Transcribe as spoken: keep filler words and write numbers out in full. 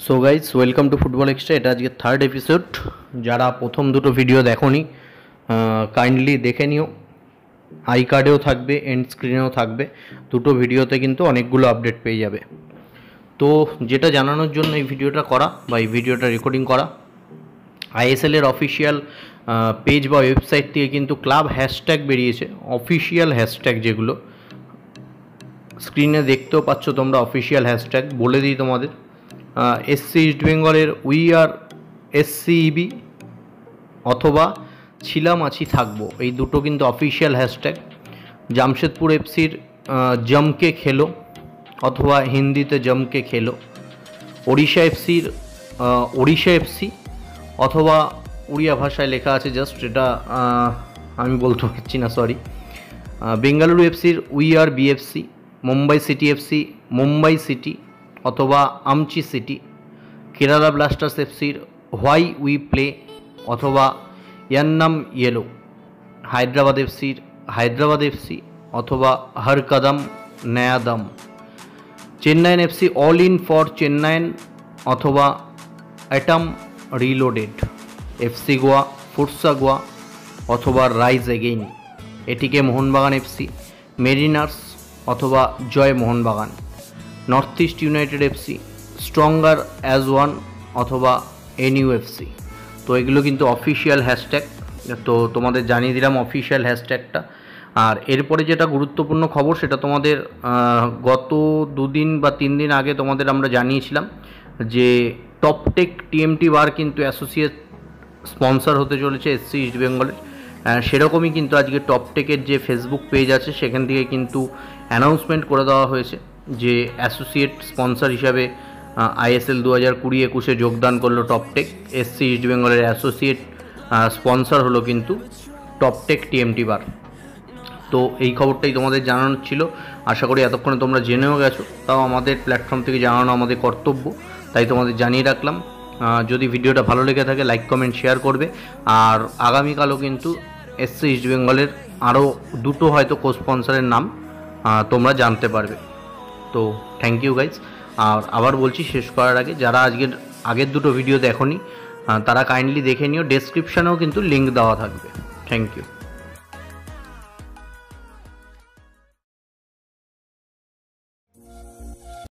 So guys welcome to football extra. एट आज के थार्ड एपिसोड। जरा प्रथम दुटो भिडियो देखोनी काइंडलि देखे निओ। आई कार्डेओ थाकबे एंड स्क्रिनेओ थाकबे दुटो भिडियोते किन्तु अनेकगुलो अपडेट पेये जाबे। तो जेटा जानानोर जोन्नो एई भिडियोटा करा बा एई भिडियोटा रेकर्डिंग करा। आईएसएल एर अफिशियल पेज बा वेबसाइट थेके किन्तु क्लाब हैशटैग बेरियेछे, अफिशियल हैशटैग जेगुलो स्क्रिने देखतेओ पाच्छ तोमरा। अफिशियल हैशटैग बोले दिई तोमादेर एससी ইস্ট বেঙ্গলের উই আর এসসিবি অথবা ছিলাম আছি থাকবো, এই দুটো কিন্তু অফিশিয়াল হ্যাশট্যাগ। জামশেদপুর এফসির জমকে খেলো অথবা হিন্দিতে জমকে খেলো, ওড়িশা এফসির ওড়িশা এফসি অথবা উড়িয়া ভাষায় লেখা আছে জাস্ট, এটা আমি বলতে পারছি না সরি। বেঙ্গালুরু এফসির we are BFC, Mumbai city FC Mumbai city अथवा आमची city, Kerala blasters FC why we play अथवा यन्नम yellow, Hyderabad FC Hyderabad FC अथवा हर कदम नया दम, Chennai FC all in for Chennai अथवा एटम रिलोडेड, एफसी गोवा फुर्सा गोवा अथवा राइज अगेन, एटीके मोहन बागान एफसी मेरिनार्स अथवा जय Mohun Bagan, north east United FC stronger as one अथवा एनयू एफसी। तो एगुलो किन्तु अफिशियल हैशटैग। तो तुम्हारे जानिए दिलाम अफिशियल हैशटैगटा। और एरपरे जेटा गुरुत्वपूर्ण खबर सेटा तुम्हारे गत दो दिन बा तीन दिन आगे तुम्हारे आमरा जानिएछिलाम जे टपटेक टीएमटी बार किन्तु एसोसिएट स्पन्सर होते चलेছে এসসি ইস্ট বেঙ্গলের। সেরকমই কিন্তু আজকে টপটেকের যে ফেসবুক পেজ আছে সেখান থেকে কিন্তু অ্যানাউন্সমেন্ট করে দেওয়া হয়েছে যে অ্যাসোসিয়েট স্পন্সর হিসাবে আইএসএল দু হাজার কুড়ি একুশে যোগদান করলো টপটেক। এসসি ইস্ট বেঙ্গলের অ্যাসোসিয়েট স্পন্সর হলো কিন্তু টপটেক টিএমটি বার। তো এই খবরটাই তোমাদের জানানোর ছিল। আশা করি এতক্ষণে তোমরা জেনেও গেছো, তাও আমাদের প্ল্যাটফর্ম থেকে জানানো আমাদের কর্তব্য, তাই তোমাদের জানিয়ে রাখলাম। যদি ভিডিওটা ভালো লেগে থাকে লাইক কমেন্ট শেয়ার করবে। আর আগামীকালও কিন্তু এসসি ইস্ট বেঙ্গলের আরও দুটো হয়তো কো স্পন্সরের নাম তোমরা জানতে পারবে। তো থ্যাংক ইউ গাইজ। আর আবার বলছি শেষ করার আগে, যারা আজকের আগের দুটো ভিডিও দেখোনি তারা কাইন্ডলি দেখে নিও, ডেসক্রিপশানেও কিন্তু লিঙ্ক দেওয়া থাকবে। Thank you.